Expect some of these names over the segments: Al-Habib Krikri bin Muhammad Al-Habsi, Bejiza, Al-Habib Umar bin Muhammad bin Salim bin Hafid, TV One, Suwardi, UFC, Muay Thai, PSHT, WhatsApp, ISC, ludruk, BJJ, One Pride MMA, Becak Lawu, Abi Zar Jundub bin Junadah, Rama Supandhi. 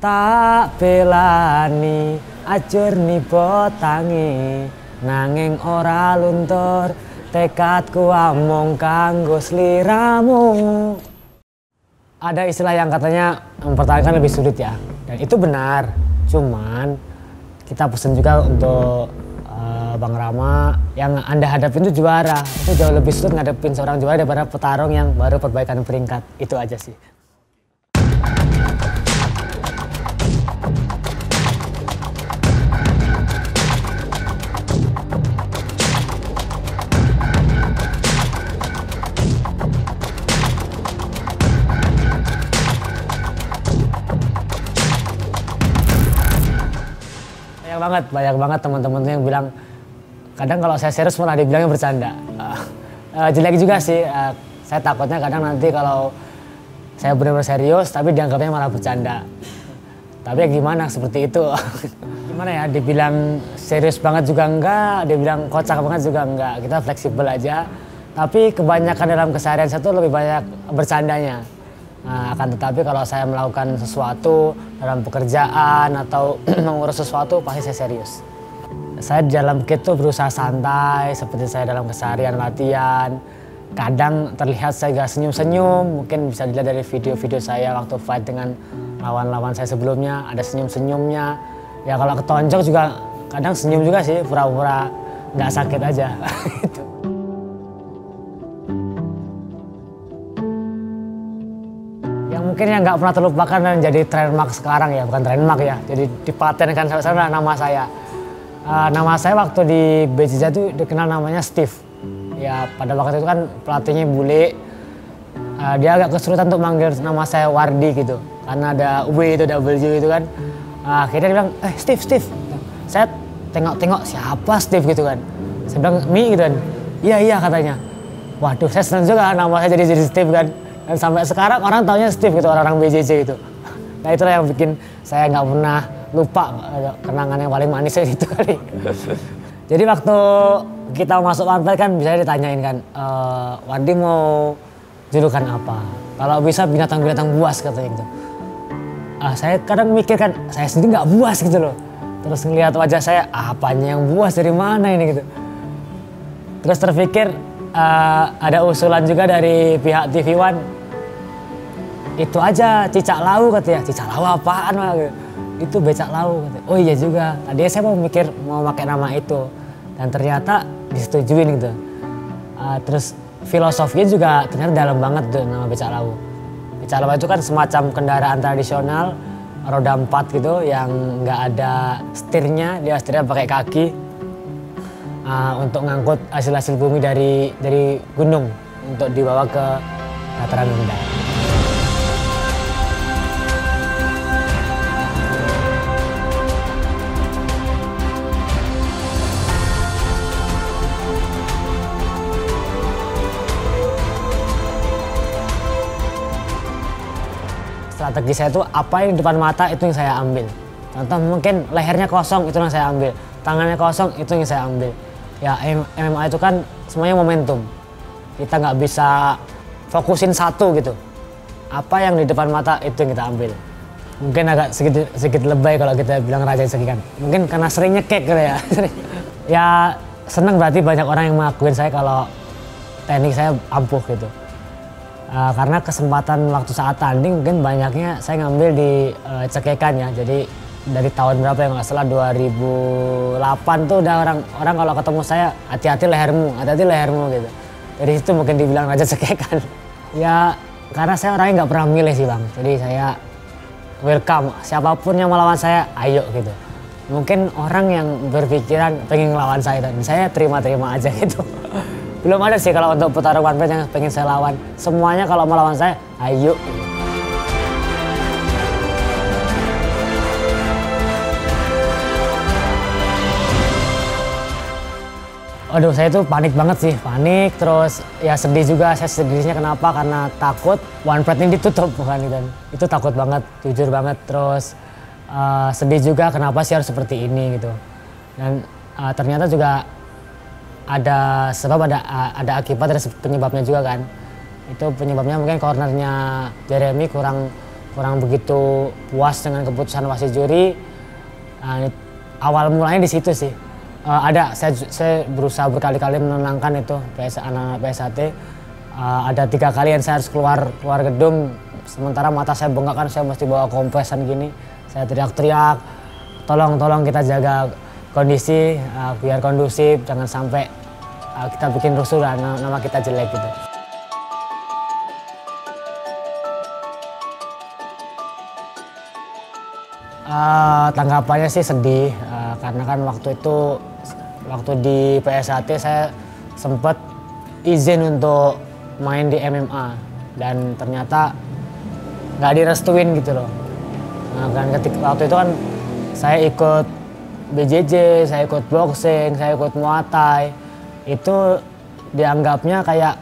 Tak belani ajurni botangi nanging ora luntur tekadku amung kanggo sliramu. Ada istilah yang katanya mempertahankan lebih sulit ya, dan itu benar. Cuman kita pesen juga untuk Bang Rama, yang Anda hadapin itu juara. Itu jauh lebih sulit ngadepin seorang juara daripada petarung yang baru perbaikan peringkat. Itu aja sih. Banyak banget teman-teman yang bilang, kadang kalau saya serius malah dibilangnya bercanda. Jelek juga sih, saya takutnya kadang nanti kalau saya benar-benar serius tapi dianggapnya malah bercanda. Tapi ya gimana, seperti itu. Gimana ya, dibilang serius banget juga enggak, dibilang kocak banget juga enggak. Kita fleksibel aja, tapi kebanyakan dalam keseharian saya tuh lebih banyak bercandanya. Nah, akan tetapi kalau saya melakukan sesuatu dalam pekerjaan atau mengurus sesuatu, pasti saya serius. Saya di dalam kit tuh berusaha santai, seperti saya dalam keseharian latihan. Kadang terlihat saya gak senyum-senyum, mungkin bisa dilihat dari video-video saya waktu fight dengan lawan-lawan saya sebelumnya, ada senyum-senyumnya. Ya kalau ketonjok juga kadang senyum juga sih, pura-pura gak sakit aja. Mungkin yang nggak pernah terlupakan dan jadi trademark sekarang ya, bukan trademark ya, jadi dipatenkan sampai sekarang nama saya. Nama saya waktu di Bejiza itu dikenal namanya Steve. Ya pada waktu itu kan pelatihnya bule, dia agak kesulitan untuk manggil nama saya Wardi gitu. Karena ada W itu, W itu kan. Akhirnya dia bilang, Steve. Saya tengok-tengok, siapa Steve gitu kan. Saya bilang, Mi gitu kan. Iya katanya. Waduh, saya senang juga nama saya jadi Steve kan. Dan sampai sekarang orang taunya Steve gitu, orang-orang BJJ gitu. Nah itulah yang bikin saya nggak pernah lupa, kenangan yang paling manisnya itu kali. Jadi waktu kita masuk One Pride kan bisa ditanyain kan, Wardi mau julukan apa? Kalau bisa binatang-binatang buas katanya gitu. Saya kadang mikir kan, saya sendiri nggak buas gitu loh. Terus ngelihat wajah saya, apanya yang buas, dari mana ini gitu. Terus terpikir ada usulan juga dari pihak TV One. Itu aja, cicak lawu katanya. Cicak lawu apaan? Itu becak lawu katanya. Oh iya juga, tadinya saya mau mikir mau pakai nama itu. Dan ternyata disetujuin gitu. Terus filosofinya juga ternyata dalam banget tuh nama becak lawu. Becak lawu itu kan semacam kendaraan tradisional, roda 4 gitu, yang nggak ada setirnya, dia setirnya pakai kaki. Untuk ngangkut hasil-hasil bumi dari gunung untuk dibawa ke dataran rendah. Strategi saya itu apa yang di depan mata itu yang saya ambil. Contoh mungkin lehernya kosong, itu yang saya ambil. Tangannya kosong, itu yang saya ambil. Ya MMA itu kan semuanya momentum. Kita nggak bisa fokusin satu gitu. Apa yang di depan mata itu yang kita ambil. Mungkin agak sedikit lebay kalau kita bilang raja segi kan. Mungkin karena sering nyekek gitu ya. Ya seneng berarti banyak orang yang mengakuin saya kalau teknik saya ampuh gitu. Karena kesempatan waktu saat tanding mungkin banyaknya saya ngambil di cekekan ya. Jadi dari tahun berapa ya nggak salah, 2008 tuh udah orang kalau ketemu saya, hati-hati lehermu gitu. Dari situ mungkin dibilang raja cekekan. Ya karena saya orangnya nggak pernah milih sih Bang. Jadi saya welcome siapapun yang melawan saya, ayo gitu. Mungkin orang yang berpikiran pengen ngelawan saya dan saya terima-terima aja gitu. Belum ada sih kalau untuk petarung One Pride yang pengen saya lawan. Semuanya kalau mau lawan saya, ayo. Aduh, saya tuh panik banget sih. Panik, terus ya sedih juga. Saya sedihnya kenapa? Karena takut One Pride ini ditutup, bukan gitu. Itu takut banget, jujur banget. Terus sedih juga kenapa sih harus seperti ini gitu. Dan ternyata juga ada sebab, ada akibat, ada penyebabnya juga kan. Itu penyebabnya mungkin cornernya Jeremy kurang kurang begitu puas dengan keputusan wasit juri. Awal mulanya di situ sih. Ada, saya berusaha berkali-kali menenangkan itu anak-anak PSHT. Ada 3 kali yang saya harus keluar gedung, sementara mata saya bengkak kan, saya mesti bawa kompresan gini. Saya teriak-teriak, tolong kita jaga kondisi, biar kondusif, jangan sampai kita bikin rusuh dan nama kita jelek gitu. Tanggapannya sih sedih, karena kan waktu di PSHT saya sempat izin untuk main di MMA dan ternyata nggak direstuin gitu loh. Dan ketika waktu itu kan saya ikut BJJ, saya ikut boxing, saya ikut Muay Thai, itu dianggapnya kayak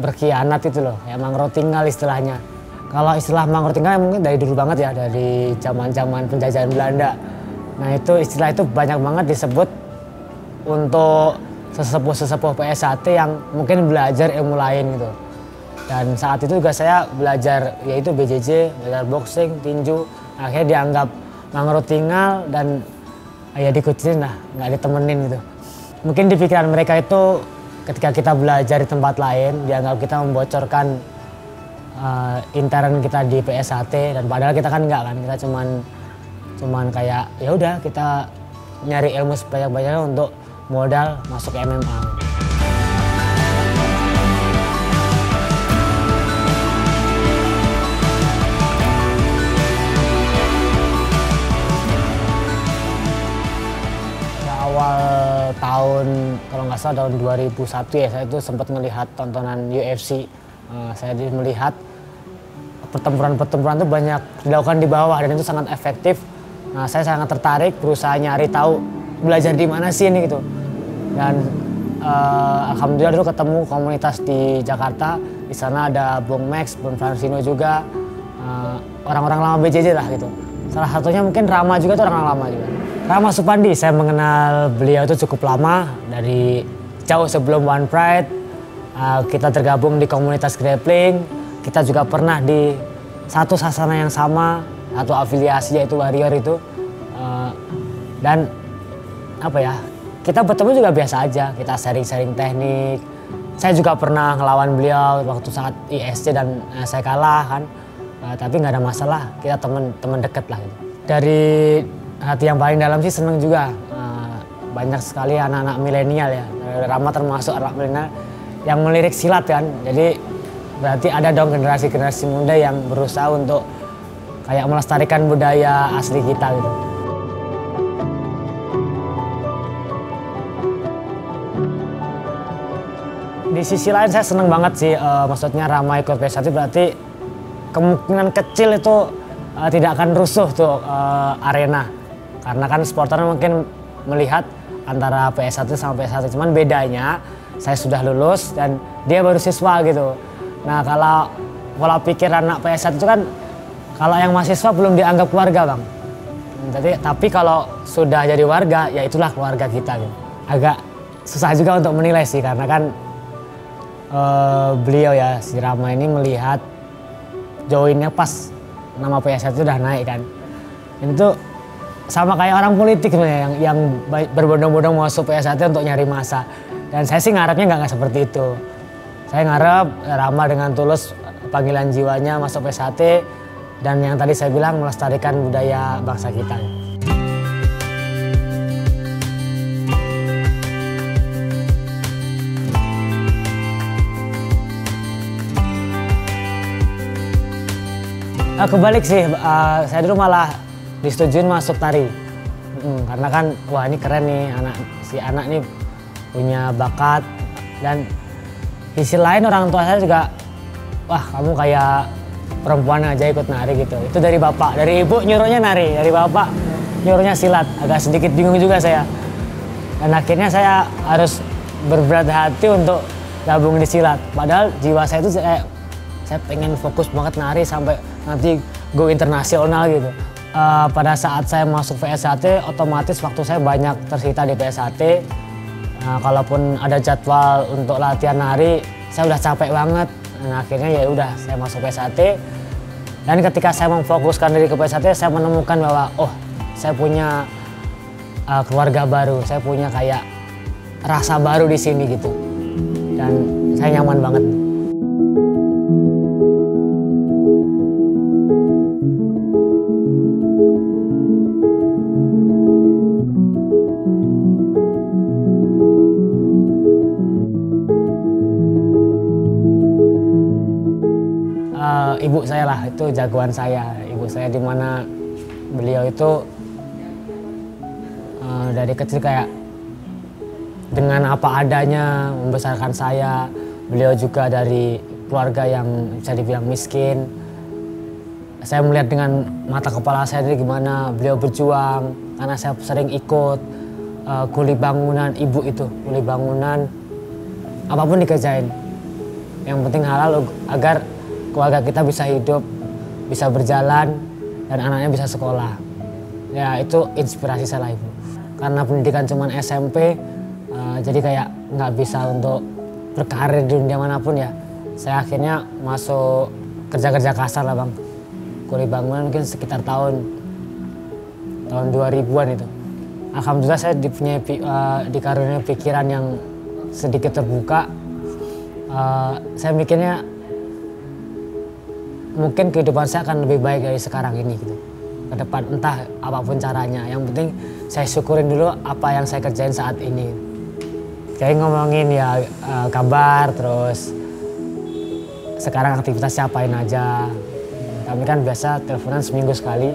berkhianat itu loh, ya mangrove tinggal istilahnya. Kalau istilah mangrove tinggal mungkin dari dulu banget ya, dari zaman-zaman penjajahan Belanda. Nah itu istilah itu banyak banget disebut untuk sesepuh-sesepuh PSHT yang mungkin belajar ilmu lain gitu. Dan saat itu juga saya belajar yaitu BJJ, belajar boxing, tinju. Akhirnya dianggap mangrove tinggal dan ya dikucilin lah, nggak ditemenin gitu. Mungkin di pikiran mereka itu ketika kita belajar di tempat lain dianggap kita membocorkan intern kita di PSHT, dan padahal kita kan nggak kan, kita cuman kayak ya udah kita nyari ilmu sebanyak-banyaknya untuk modal masuk MMA. Ya, awal tahun kalau nggak salah tahun 2001 ya, saya itu sempat melihat tontonan UFC. Saya melihat pertempuran itu banyak dilakukan di bawah dan itu sangat efektif. Nah, saya sangat tertarik, berusaha nyari tahu belajar di mana sih ini gitu. Dan alhamdulillah dulu ketemu komunitas di Jakarta. Di sana ada Bung Max, Bung Fransino juga, orang-orang lama BJJ lah gitu. Salah satunya mungkin Rama juga, itu orang lama juga. Rama Supandhi, saya mengenal beliau itu cukup lama, dari jauh sebelum One Pride. Kita tergabung di komunitas grappling. Kita juga pernah di satu sasana yang sama, satu afiliasi yaitu Warrior itu. Dan apa ya, kita bertemu juga biasa aja, kita sharing-sharing teknik. Saya juga pernah ngelawan beliau waktu saat ISC dan saya kalah kan. Tapi nggak ada masalah, kita teman deket lah gitu. Dari hati yang paling dalam sih seneng juga. Banyak sekali anak-anak milenial ya, Rama termasuk anak milenial yang melirik silat kan. Jadi berarti ada dong generasi-generasi muda yang berusaha untuk kayak melestarikan budaya asli kita gitu. Di sisi lain saya seneng banget sih, maksudnya Rama ikut PSHT berarti kemungkinan kecil itu tidak akan rusuh tuh arena. Karena kan supporternya mungkin melihat antara PSHT sama PSHT, cuman bedanya saya sudah lulus dan dia baru siswa gitu. Nah kalau pola pikir anak PSHT itu kan kalau yang mahasiswa belum dianggap keluarga bang. Jadi, tapi kalau sudah jadi warga ya itulah keluarga kita gitu. Agak susah juga untuk menilai sih karena kan beliau ya, si Rama ini melihat joinnya pas nama PSHT itu udah naik kan. Ini tuh sama kayak orang politik sebenarnya yang berbondong-bondong masuk PSHT untuk nyari masa. Dan saya sih ngarepnya nggak seperti itu. Saya ngarep Rama dengan tulus panggilan jiwanya masuk PSHT dan yang tadi saya bilang melestarikan budaya bangsa kita. Kebalik sih, saya dulu malah disetujuin masuk tari. Karena kan, wah ini keren nih, si anak nih punya bakat. Dan di sisi lain orang tua saya juga, wah kamu kayak perempuan aja ikut nari gitu. Itu dari bapak, dari ibu nyuruhnya nari, dari bapak nyuruhnya silat. Agak sedikit bingung juga saya. Dan akhirnya saya harus berberat hati untuk gabung di silat. Padahal jiwa saya itu saya pengen fokus banget nari sampai nanti go internasional gitu. Pada saat saya masuk PSHT, otomatis waktu saya banyak tersita di PSHT. Kalaupun ada jadwal untuk latihan nari, saya udah capek banget. Nah, akhirnya ya udah saya masuk PSHT. Dan ketika saya memfokuskan diri ke PSHT, saya menemukan bahwa oh, saya punya keluarga baru, saya punya kayak rasa baru di sini gitu. Dan saya nyaman banget. Ibu saya lah, itu jagoan saya. Ibu saya dimana beliau itu dari kecil kayak dengan apa adanya membesarkan saya. Beliau juga dari keluarga yang bisa dibilang miskin. Saya melihat dengan mata kepala saya dari gimana beliau berjuang, karena saya sering ikut kuli bangunan ibu itu, kuli bangunan apapun dikerjain. Yang penting halal agar keluarga kita bisa hidup, bisa berjalan, dan anaknya bisa sekolah. Ya itu inspirasi saya lah ibu. Karena pendidikan cuman SMP, jadi kayak nggak bisa untuk berkarir di dunia manapun ya. Saya akhirnya masuk kerja-kerja kasar lah bang. Kuli bangunan mungkin sekitar tahun 2000-an itu. Alhamdulillah saya dikarunia pikiran yang sedikit terbuka. Saya mikirnya mungkin kehidupan saya akan lebih baik dari sekarang ini gitu. Ke depan entah apapun caranya, yang penting saya syukurin dulu apa yang saya kerjain saat ini. Kayak ngomongin ya kabar, terus sekarang aktivitasnya apain aja. Kami kan biasa teleponan seminggu sekali.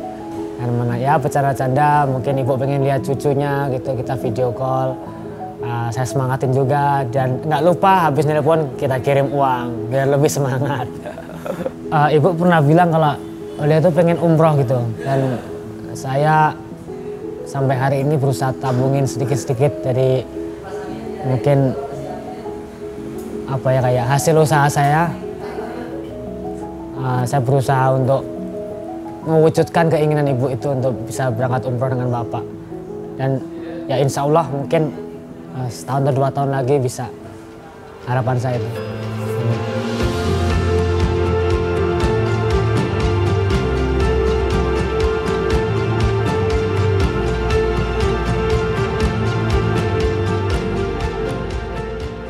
Dan mana ya bercanda-canda, mungkin ibu pengen lihat cucunya gitu, kita video call. Saya semangatin juga, dan nggak lupa habis nelpon kita kirim uang biar lebih semangat. Ibu pernah bilang kalau dia tuh pengen umroh gitu, dan saya sampai hari ini berusaha tabungin sedikit-sedikit dari mungkin apa ya kayak hasil usaha saya. Saya berusaha untuk mewujudkan keinginan ibu itu untuk bisa berangkat umroh dengan bapak, dan ya insya Allah mungkin setahun atau 2 tahun lagi bisa, harapan saya itu.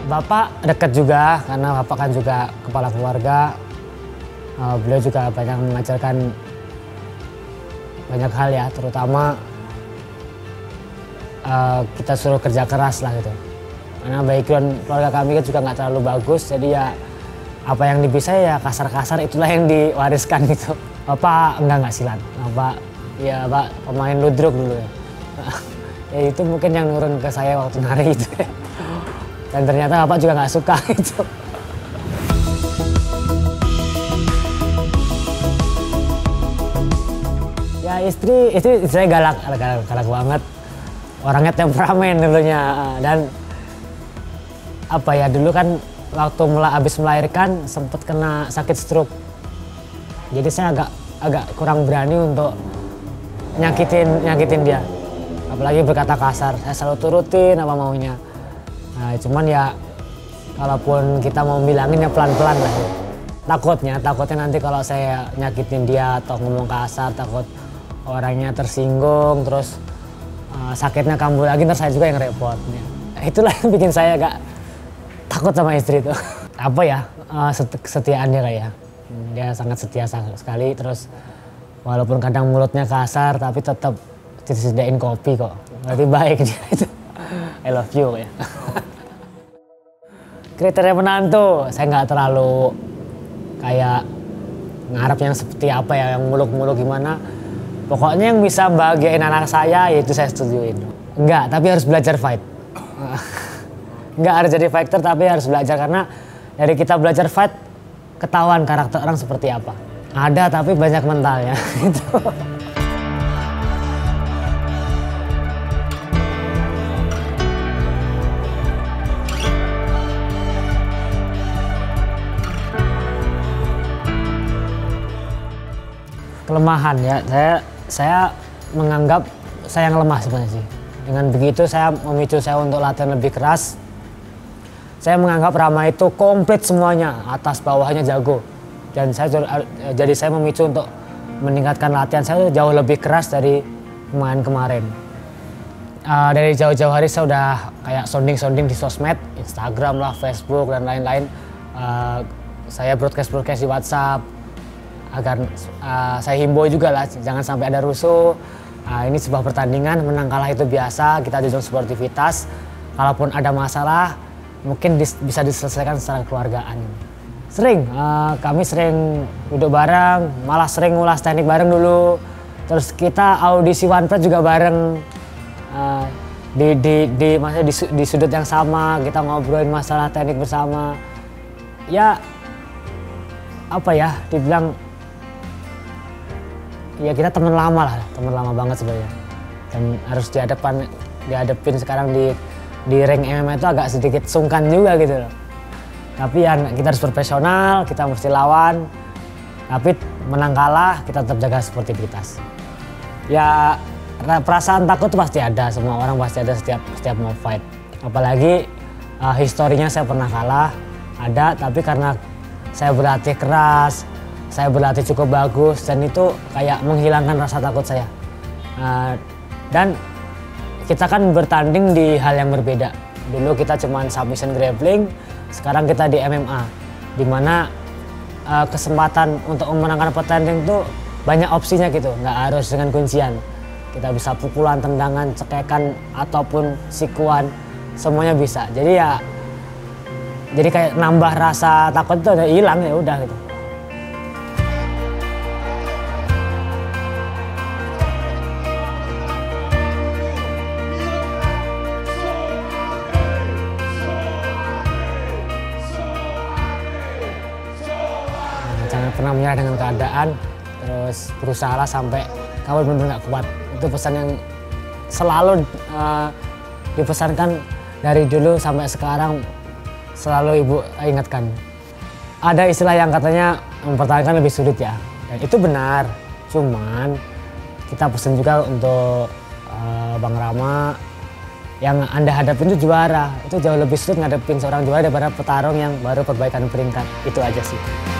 Bapak dekat juga, karena bapak kan juga kepala keluarga. Beliau juga banyak mengajarkan banyak hal ya, terutama kita suruh kerja keras lah gitu. Karena background keluarga kami kan juga nggak terlalu bagus, jadi ya apa yang bisa ya kasar-kasar itulah yang diwariskan gitu. Bapak nggak silat, bapak ya bapak pemain ludruk dulu ya. Ya itu mungkin yang nurun ke saya waktu nari itu ya. Dan ternyata bapak juga nggak suka itu. Ya istri saya galak banget. Orangnya temperamen dulunya. Dan apa ya, dulu kan waktu habis melahirkan sempat kena sakit stroke. Jadi saya agak kurang berani untuk nyakitin dia. Apalagi berkata kasar. Saya selalu turutin apa maunya. Nah, cuman ya, kalaupun kita mau bilangin ya pelan-pelan lah. Takutnya nanti kalau saya nyakitin dia atau ngomong kasar, takut orangnya tersinggung, terus sakitnya kambuh lagi, ntar saya juga yang repot. Itulah yang bikin saya agak takut sama istri itu. Apa ya, kesetiaan dia kayak ya. Dia sangat setia sekali, terus walaupun kadang mulutnya kasar, tapi tetap disediain kopi kok. Berarti baik dia itu. I love you ya. Kriteria menantu, saya nggak terlalu kayak ngarep yang seperti apa ya, yang muluk-muluk gimana. Pokoknya yang bisa bahagiain anak saya, yaitu saya setujuin. Enggak, tapi harus belajar fight. Enggak harus jadi fighter, tapi harus belajar. Karena dari kita belajar fight, ketahuan karakter orang seperti apa. Ada, tapi banyak mentalnya. Gitu. Kelemahan ya, saya menganggap saya yang lemah sebenarnya sih. Dengan begitu saya memicu saya untuk latihan lebih keras. Saya menganggap Rama itu komplit semuanya, atas bawahnya jago. Dan jadi saya memicu untuk meningkatkan latihan saya jauh lebih keras dari kemarin. Dari jauh-jauh hari saya udah kayak sounding di sosmed, Instagram lah, Facebook dan lain-lain. Saya broadcast di WhatsApp agar saya himbau juga lah, jangan sampai ada rusuh. Ini sebuah pertandingan, menang kalah itu biasa, kita junjung sportivitas. Kalaupun ada masalah, mungkin bisa diselesaikan secara kekeluargaan. Kami sering duduk bareng, malah sering ngulas teknik bareng dulu. Terus kita audisi One Pride juga bareng, di sudut yang sama, kita ngobrolin masalah teknik bersama. Ya, apa ya, dibilang, ya kita teman lama lah, teman lama banget sebenarnya. Dan harus dihadapin sekarang di ring MMA itu agak sedikit sungkan juga gitu loh. Tapi ya kita harus profesional, kita mesti lawan. Tapi menang kalah kita tetap jaga sportivitas. Ya perasaan takut pasti ada, semua orang pasti ada setiap mau fight. Apalagi historinya saya pernah kalah, ada, tapi karena saya berlatih keras, saya berlatih cukup bagus, dan itu kayak menghilangkan rasa takut saya. Dan kita kan bertanding di hal yang berbeda. Dulu kita cuma submission grappling, sekarang kita di MMA, dimana kesempatan untuk memenangkan pertandingan itu banyak opsinya gitu, nggak harus dengan kuncian. Kita bisa pukulan, tendangan, cekekan, ataupun sikuan, semuanya bisa. Jadi ya, jadi kayak nambah rasa takut itu udah hilang, ya udah gitu. Jangan pernah menyerah dengan keadaan, terus berusaha sampai kamu benar-benar nggak kuat. Itu pesan yang selalu dipesankan dari dulu sampai sekarang, selalu ibu ingatkan. Ada istilah yang katanya mempertahankan lebih sulit ya, dan itu benar. Cuman kita pesan juga untuk Bang Rama, yang Anda hadapin itu juara. Itu jauh lebih sulit ngadepin seorang juara daripada petarung yang baru perbaikan peringkat. Itu aja sih.